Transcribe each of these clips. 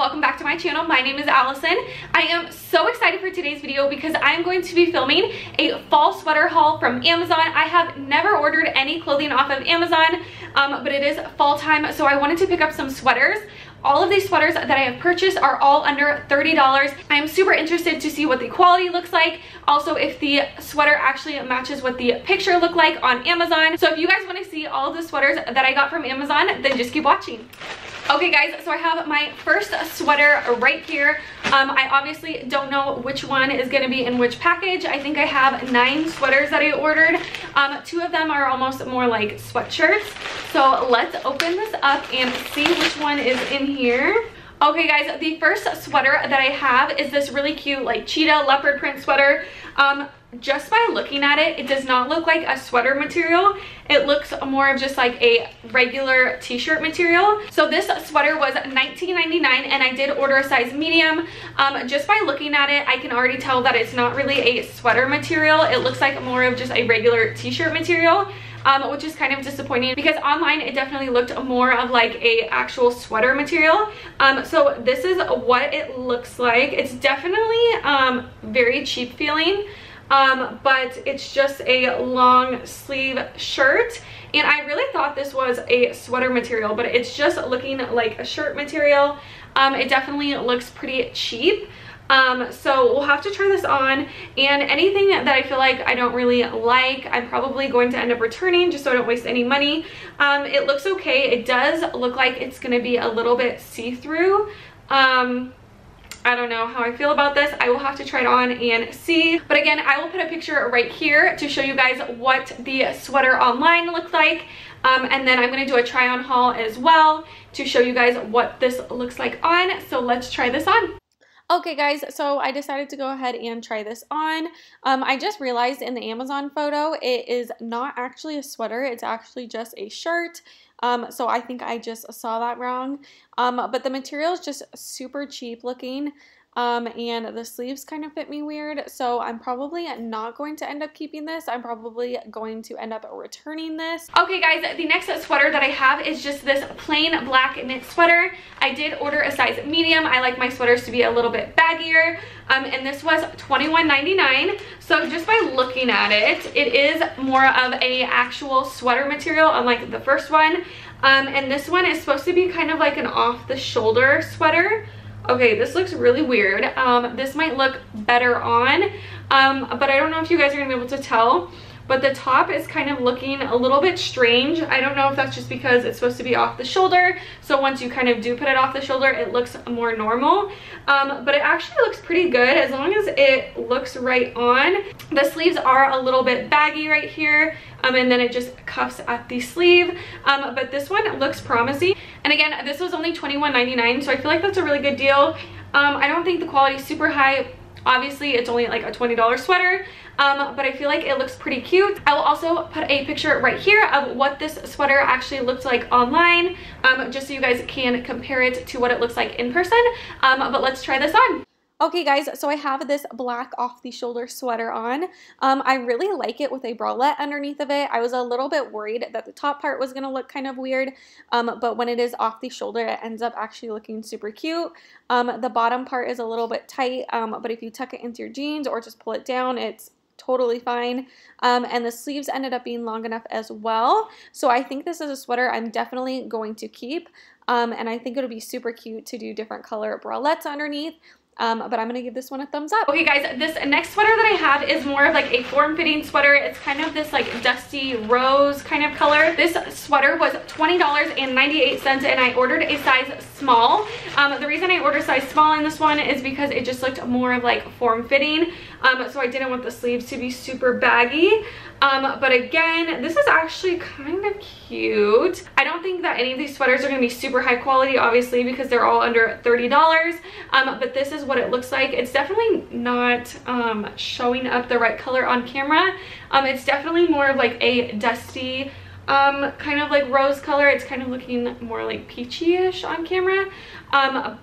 Welcome back to my channel. My name is Allison. I am so excited for today's video because I'm going to be filming a fall sweater haul from Amazon. I have never ordered any clothing off of Amazon, but it is fall time, so I wanted to pick up some sweaters. All of these sweaters that I have purchased are all under $30. I am super interested to see what the quality looks like. Also, if the sweater actually matches what the picture looked like on Amazon. So if you guys want to see all of the sweaters that I got from Amazon, then just keep watching. Okay guys, so I have my first sweater right here. I obviously don't know which one is going to be in which package. I think I have 9 sweaters that I ordered. Two of them are almost more like sweatshirts. So let's open this up and see which one is in here. Okay guys, the first sweater that I have is this really cute like cheetah leopard print sweater. Just by looking at it, it does not look like a sweater material. It looks more of just like a regular t-shirt material. So this sweater was $19.99 and I did order a size medium. Just by looking at it, I can already tell that it's not really a sweater material. It looks like more of just a regular t-shirt material. Which is kind of disappointing because online it definitely looked more of like a actual sweater material. So this is what it looks like. It's definitely very cheap feeling, but it's just a long sleeve shirt. And I really thought this was a sweater material, but it's just looking like a shirt material. It definitely looks pretty cheap. So we'll have to try this on, and anything that I feel like I don't really like, I'm probably going to end up returning just so I don't waste any money. It looks okay. It does look like it's going to be a little bit see-through. I don't know how I feel about this. I will have to try it on and see. But again, I will put a picture right here to show you guys what the sweater online looks like. And then I'm going to do a try on haul as well to show you guys what this looks like on. So let's try this on. Okay guys, so I decided to go ahead and try this on. I just realized in the Amazon photo, it is not actually a sweater, it's actually just a shirt. So I think I just saw that wrong. But the material is just super cheap looking. And the sleeves kind of fit me weird, so I'm probably not going to end up keeping this. I'm probably going to end up returning this. Okay guys, the next sweater that I have is just this plain black knit sweater. I did order a size medium. I like my sweaters to be a little bit baggier, and this was $21.99. So just by looking at it, it is more of a actual sweater material, unlike the first one. And this one is supposed to be kind of like an off-the-shoulder sweater. Okay, this looks really weird. This might look better on, but I don't know if you guys are gonna be able to tell, but the top is kind of looking a little bit strange. I don't know if that's just because it's supposed to be off the shoulder, so once you kind of do put it off the shoulder, it looks more normal. But it actually looks pretty good as long as it looks right on. The sleeves are a little bit baggy right here, and then it just cuffs at the sleeve. But this one looks promising. And again, this was only $21.99, so I feel like that's a really good deal. I don't think the quality is super high. Obviously, it's only like a $20 sweater, but I feel like it looks pretty cute. I will also put a picture right here of what this sweater actually looked like online, just so you guys can compare it to what it looks like in person. But let's try this on. Okay guys, so I have this black off-the-shoulder sweater on. I really like it with a bralette underneath of it. I was a little bit worried that the top part was gonna look kind of weird, but when it is off the shoulder, it ends up actually looking super cute. The bottom part is a little bit tight, but if you tuck it into your jeans or just pull it down, it's totally fine. And the sleeves ended up being long enough as well. So I think this is a sweater I'm definitely going to keep, and I think it'll be super cute to do different color bralettes underneath. But I'm gonna give this one a thumbs up. Okay guys, this next sweater that I have is more of like a form-fitting sweater. It's kind of this like dusty rose kind of color. This sweater was $20.98 and I ordered a size small. The reason I ordered size small in this one is because it just looked more of like form-fitting. So I didn't want the sleeves to be super baggy. But again, this is actually kind of cute. I don't think that any of these sweaters are gonna be super high quality, obviously, because they're all under $30. But this is what it looks like. It's definitely not showing up the right color on camera. It's definitely more of like a dusty kind of like rose color. It's kind of looking more like peachy-ish on camera,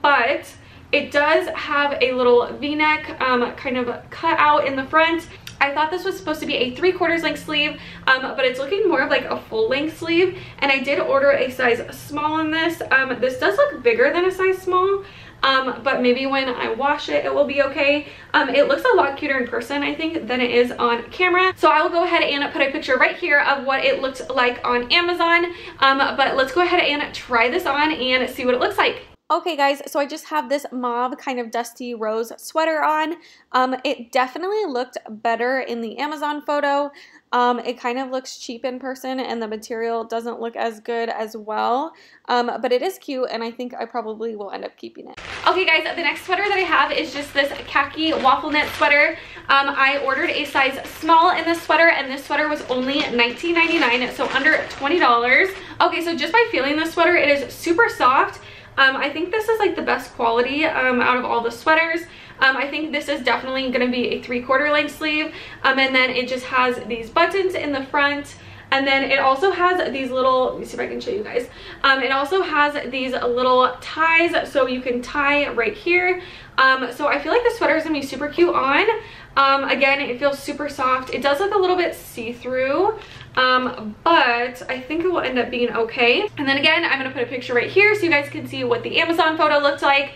but it does have a little v-neck kind of cut out in the front. I thought this was supposed to be a 3/4 length sleeve, but it's looking more of like a full length sleeve, and I did order a size small on this. This does look bigger than a size small, but maybe when I wash it, it will be okay. It looks a lot cuter in person, I think, than it is on camera. So I will go ahead and put a picture right here of what it looked like on Amazon. But let's go ahead and try this on and see what it looks like. Okay guys, so I just have this mauve kind of dusty rose sweater on. It definitely looked better in the Amazon photo. It kind of looks cheap in person and the material doesn't look as good as well, but it is cute and I think I probably will end up keeping it. Okay guys, the next sweater that I have is just this khaki waffle knit sweater. I ordered a size small in this sweater and this sweater was only $19.99, so under $20. Okay, so just by feeling this sweater, it is super soft. I think this is like the best quality out of all the sweaters. I think this is definitely going to be a 3/4 length sleeve, and then it just has these buttons in the front, and then it also has these little, let me see if I can show you guys, it also has these little ties, so you can tie right here. So I feel like the sweater is going to be super cute on. Again, it feels super soft. It does look a little bit see-through, but I think it will end up being okay. And then again, I'm going to put a picture right here so you guys can see what the Amazon photo looked like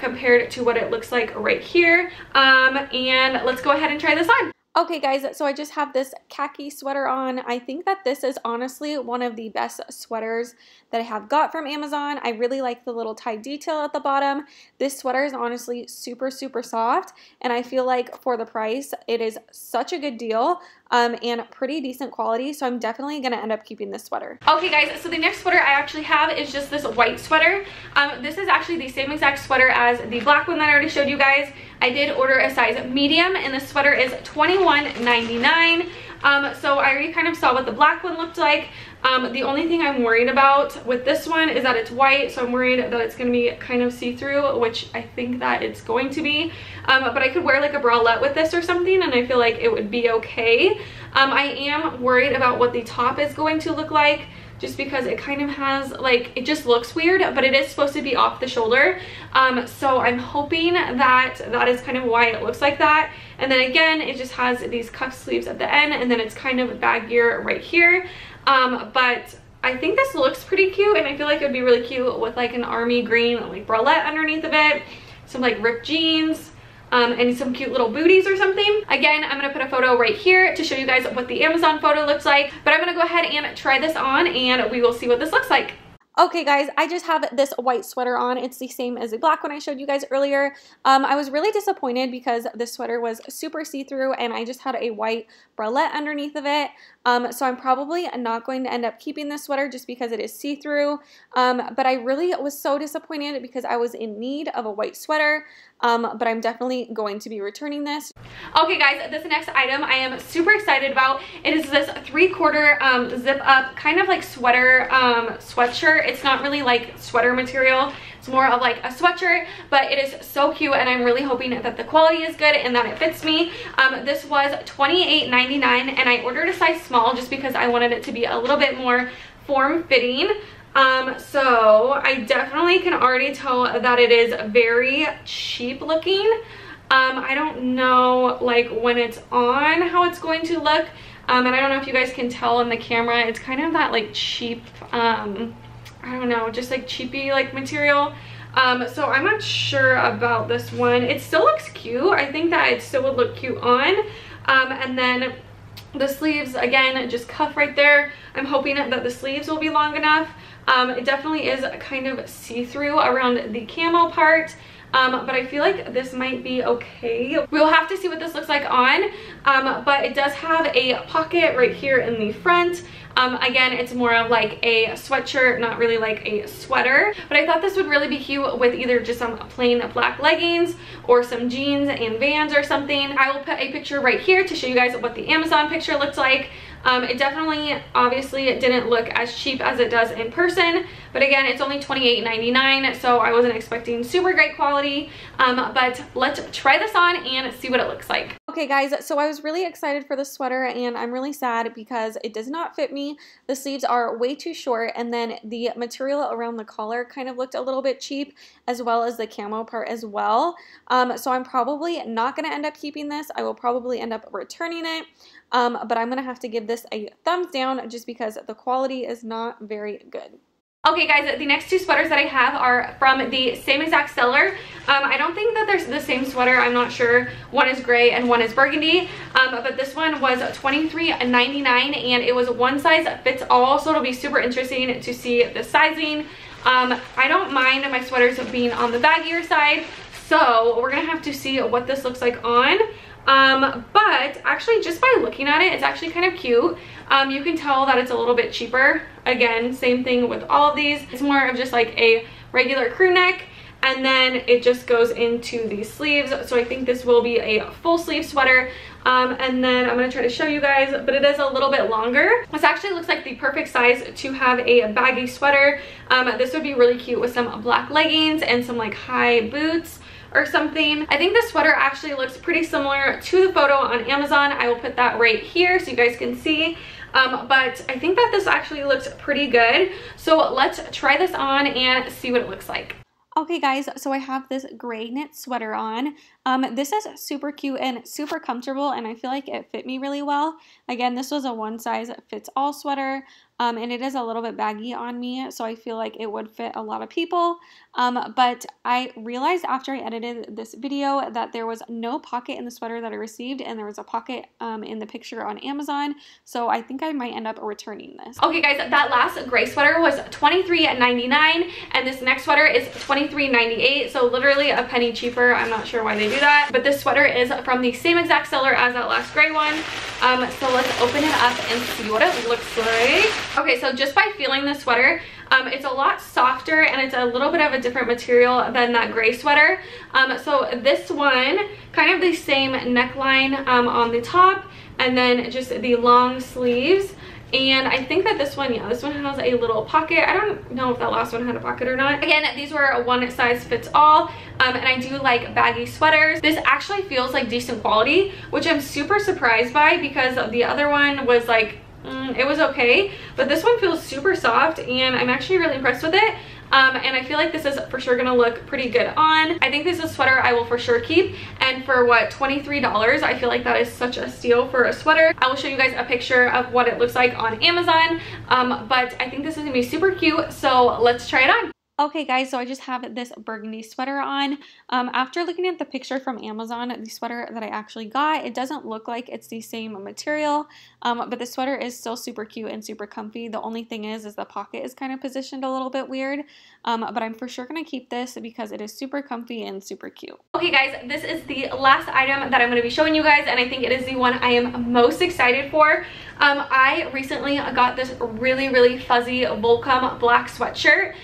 compared to what it looks like right here. And let's go ahead and try this on. Okay guys, so I just have this khaki sweater on. I think that this is honestly one of the best sweaters that I have got from Amazon. I really like the little tie detail at the bottom. This sweater is honestly super, super soft, and I feel like for the price, it is such a good deal and pretty decent quality, so I'm definitely going to end up keeping this sweater. Okay guys, so the next sweater I actually have is just this white sweater. This is actually the same exact sweater as the black one that I already showed you guys. I did order a size medium and the sweater is $21.99. So I already kind of saw what the black one looked like. The only thing I'm worried about with this one is that it's white, so I'm worried that it's going to be kind of see-through, which I think that it's going to be. But I could wear like a bralette with this or something and I feel like it would be okay. I am worried about what the top is going to look like, just because it kind of has, like, it just looks weird, but it is supposed to be off the shoulder. So I'm hoping that that is kind of why it looks like that. And then again, it just has these cuff sleeves at the end, and then it's kind of baggier right here. But I think this looks pretty cute, and I feel like it would be really cute with, like, an army green, like, bralette underneath of it, some, like, ripped jeans, and some cute little booties or something. Again, I'm going to put a photo right here to show you guys what the Amazon photo looks like, but I'm going to go ahead and try this on and we will see what this looks like. Okay guys, I just have this white sweater on. It's the same as the black one I showed you guys earlier. I was really disappointed because this sweater was super see-through and I just had a white bralette underneath of it. So I'm probably not going to end up keeping this sweater just because it is see-through. But I really was so disappointed because I was in need of a white sweater. But I'm definitely going to be returning this. Okay guys, this next item I am super excited about. It is this 3/4 zip up kind of like sweater, sweatshirt. It's not really like sweater material. It's more of like a sweatshirt, but it is so cute and I'm really hoping that the quality is good and that it fits me. This was $28.99 and I ordered a size small just because I wanted it to be a little bit more form-fitting. So I definitely can already tell that it is very cheap looking. I don't know, like, when it's on how it's going to look, and I don't know if you guys can tell in the camera, it's kind of that, like, cheap, I don't know, just like cheapy like material. So I'm not sure about this one. It still looks cute. I think that it still would look cute on. And then the sleeves, again, just cuff right there. I'm hoping that the sleeves will be long enough. It definitely is kind of see-through around the camo part. But I feel like this might be okay. We'll have to see what this looks like on, but it does have a pocket right here in the front. Again, it's more of like a sweatshirt, not really like a sweater, but I thought this would really be cute with either just some plain black leggings or some jeans and Vans or something. I will put a picture right here to show you guys what the Amazon picture looks like. It definitely, obviously, it didn't look as cheap as it does in person, but again, it's only $28.99, so I wasn't expecting super great quality, but let's try this on and see what it looks like. Okay guys, so I was really excited for this sweater and I'm really sad because it does not fit me. The sleeves are way too short and then the material around the collar kind of looked a little bit cheap, as well as the camo part as well. So I'm probably not going to end up keeping this. I will probably end up returning it. But I'm going to have to give this a thumbs down just because the quality is not very good. Okay guys, the next two sweaters that I have are from the same exact seller. I don't think that they're the same sweater. I'm not sure. One is gray and one is burgundy. But this one was $23.99 and it was one size fits all. So it'll be super interesting to see the sizing. I don't mind my sweaters being on the baggier side. So we're going to have to see what this looks like on. But actually just by looking at it, it's actually kind of cute. You can tell that it's a little bit cheaper. Again, same thing with all of these. It's more of just like a regular crew neck, and then it just goes into the sleeves. So I think this will be a full sleeve sweater. And then I'm gonna try to show you guys, but it is a little bit longer. This actually looks like the perfect size to have a baggy sweater. This would be really cute with some black leggings and some like high boots or something. I think this sweater actually looks pretty similar to the photo on Amazon. I will put that right here so you guys can see. But I think that this actually looks pretty good. So let's try this on and see what it looks like. Okay guys, so I have this gray knit sweater on. This is super cute and super comfortable, and I feel like it fit me really well. Again, this was a one size fits all sweater, and it is a little bit baggy on me, so I feel like it would fit a lot of people. But I realized after I edited this video that there was no pocket in the sweater that I received, and there was a pocket in the picture on Amazon, so I think I might end up returning this. Okay guys, that last gray sweater was $23.99, and this next sweater is $23.98, so literally a penny cheaper. I'm not sure why they do that, but this sweater is from the same exact seller as that last gray one. So let's open it up and see what it looks like. Okay, so just by feeling this sweater, it's a lot softer and it's a little bit of a different material than that gray sweater. So this one, kind of the same neckline on the top, and then just the long sleeves. And I think that this one, yeah, this one has a little pocket. I don't know if that last one had a pocket or not. Again, these were one size fits all, and I do like baggy sweaters. This actually feels like decent quality, which I'm super surprised by because the other one was like, it was okay, but this one feels super soft and I'm actually really impressed with it. And I feel like this is for sure gonna look pretty good on. I think this is a sweater I will for sure keep, and for what, $23, I feel like that is such a steal for a sweater. I will show you guys a picture of what it looks like on Amazon, but I think this is gonna be super cute, so let's try it on. Okay guys, so I just have this burgundy sweater on. After looking at the picture from Amazon, the sweater that I actually got, it doesn't look like it's the same material, but the sweater is still super cute and super comfy. The only thing is the pocket is kind of positioned a little bit weird, but I'm for sure going to keep this because it is super comfy and super cute. Okay guys, this is the last item that I'm going to be showing you guys, and I think it is the one I am most excited for. I recently got this really, really fuzzy Volcom black sweatshirt.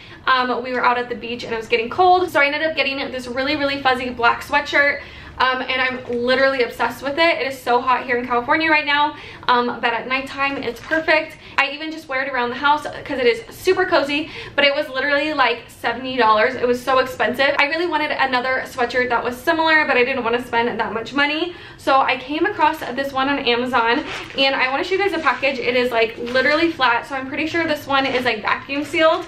We were out at the beach and it was getting cold, so I ended up getting this really, really fuzzy black sweatshirt, and I'm literally obsessed with it. It is so hot here in California right now, but at nighttime it's perfect. I even just wear it around the house because it is super cozy, but it was literally like $70. It was so expensive. I really wanted another sweatshirt that was similar, but I didn't want to spend that much money, so I came across this one on Amazon, and I want to show you guys a package. It is like literally flat, so I'm pretty sure this one is like vacuum sealed.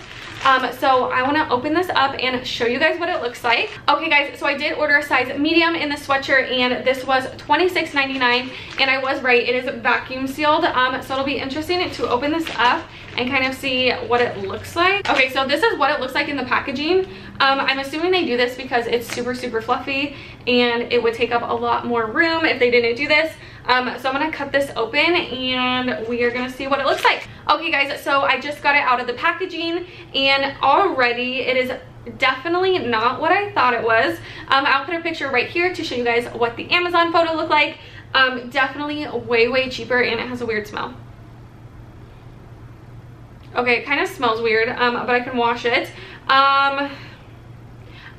So I want to open this up and show you guys what it looks like. Okay guys, so I did order a size medium in the sweatshirt, and this was $26.99, and I was right, it is vacuum sealed. So it'll be interesting to open this up and kind of see what it looks like. Okay, so this is what it looks like in the packaging. I'm assuming they do this because it's super, super fluffy, and it would take up a lot more room if they didn't do this. So I'm gonna cut this open and we are gonna see what it looks like. Okay guys, so I just got it out of the packaging, and already it is definitely not what I thought it was. I'll put a picture right here to show you guys what the Amazon photo looked like. Definitely way, way cheaper, and it has a weird smell. Okay, it kind of smells weird, but I can wash it. I'm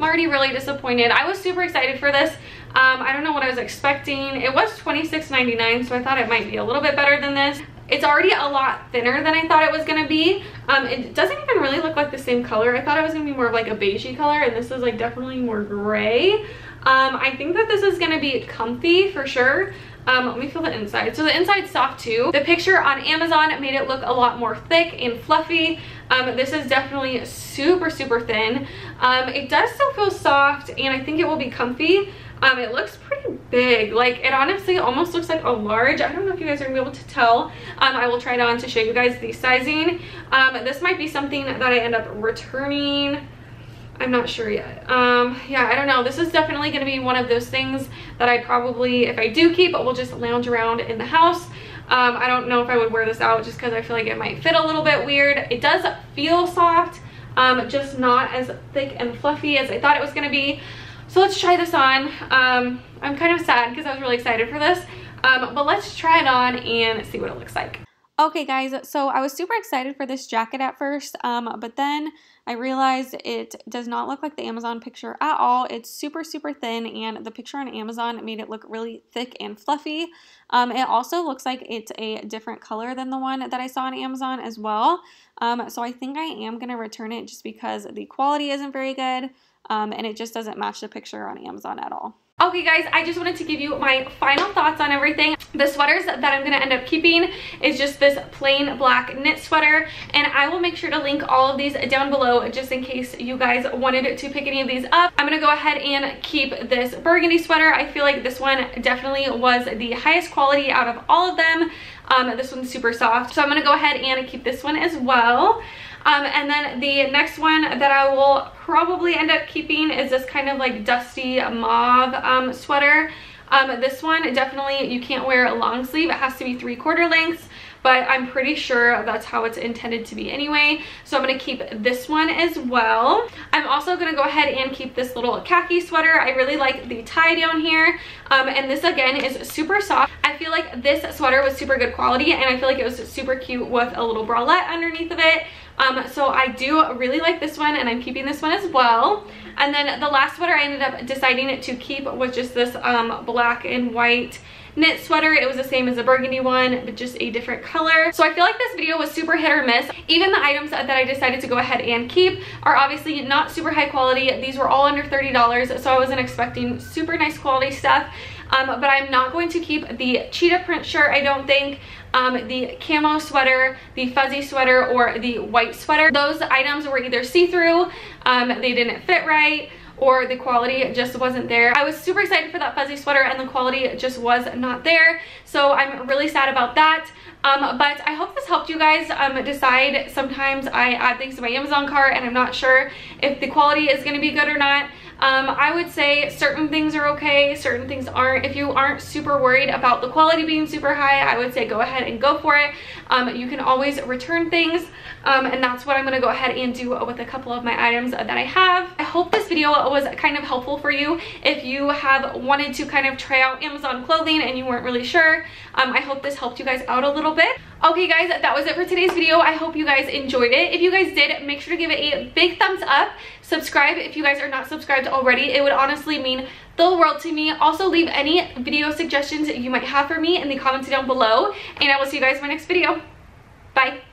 already really disappointed. I was super excited for this. I don't know what I was expecting. It was $26.99, so I thought it might be a little bit better than this. It's already a lot thinner than I thought it was gonna be. It doesn't even really look like the same color. I thought it was gonna be more of like a beigey color, and this is like definitely more gray. I think that this is gonna be comfy for sure. Let me feel the inside. So the inside's soft too. The picture on Amazon made it look a lot more thick and fluffy. This is definitely super, super thin. It does still feel soft, and I think it will be comfy. It looks pretty pretty big. Like, it honestly almost looks like a large. I don't know if you guys are gonna be able to tell. I will try it on to show you guys the sizing. This might be something that I end up returning. I'm not sure yet. Yeah, I don't know. This is definitely going to be one of those things that I probably, if I do keep, will just lounge around in the house. I don't know if I would wear this out just because I feel like it might fit a little bit weird. It does feel soft, just not as thick and fluffy as I thought it was going to be. So let's try this on. I'm kind of sad because I was really excited for this, but let's try it on and see what it looks like. Okay guys, so I was super excited for this jacket at first, but then I realized it does not look like the Amazon picture at all. It's super, super thin, and the picture on Amazon made it look really thick and fluffy. It also looks like it's a different color than the one that I saw on Amazon as well. So I think I am going to return it just because the quality isn't very good, and it just doesn't match the picture on Amazon at all. Okay guys, I just wanted to give you my final thoughts on everything. The sweaters that I'm going to end up keeping is just this plain black knit sweater, and I will make sure to link all of these down below just in case you guys wanted to pick any of these up. I'm going to go ahead and keep this burgundy sweater. I feel like this one definitely was the highest quality out of all of them. This one's super soft, so I'm going to go ahead and keep this one as well. And then the next one that I will probably end up keeping is this kind of like dusty mauve sweater. This one definitely you can't wear a long sleeve. It has to be 3/4 lengths, but I'm pretty sure that's how it's intended to be anyway. So I'm going to keep this one as well. I'm also going to go ahead and keep this little khaki sweater. I really like the tie down here. And this again is super soft. I feel like this sweater was super good quality, and I feel like it was super cute with a little bralette underneath of it. So I do really like this one, and I'm keeping this one as well. And then the last sweater I ended up deciding to keep was just this black and white knit sweater. It was the same as the burgundy one, but just a different color. So I feel like this video was super hit or miss. Even the items that I decided to go ahead and keep are obviously not super high quality. These were all under $30, so I wasn't expecting super nice quality stuff. But I'm not going to keep the cheetah print shirt, I don't think. The camo sweater, the fuzzy sweater, or the white sweater. Those items were either see-through, they didn't fit right, or the quality just wasn't there. I was super excited for that fuzzy sweater, and the quality just was not there. So I'm really sad about that. But I hope this helped you guys decide. Sometimes I add things to my Amazon cart and I'm not sure if the quality is going to be good or not. I would say certain things are okay, certain things aren't. If you aren't super worried about the quality being super high, I would say go ahead and go for it. You can always return things, and that's what I'm going to go ahead and do with a couple of my items that I have. I hope this video was kind of helpful for you. If you have wanted to kind of try out Amazon clothing and you weren't really sure, I hope this helped you guys out a little bit. Okay guys, that was it for today's video. I hope you guys enjoyed it. If you guys did, make sure to give it a big thumbs up. Subscribe if you guys are not subscribed already. It would honestly mean the world to me. Also, leave any video suggestions you might have for me in the comments down below, and I will see you guys in my next video. Bye.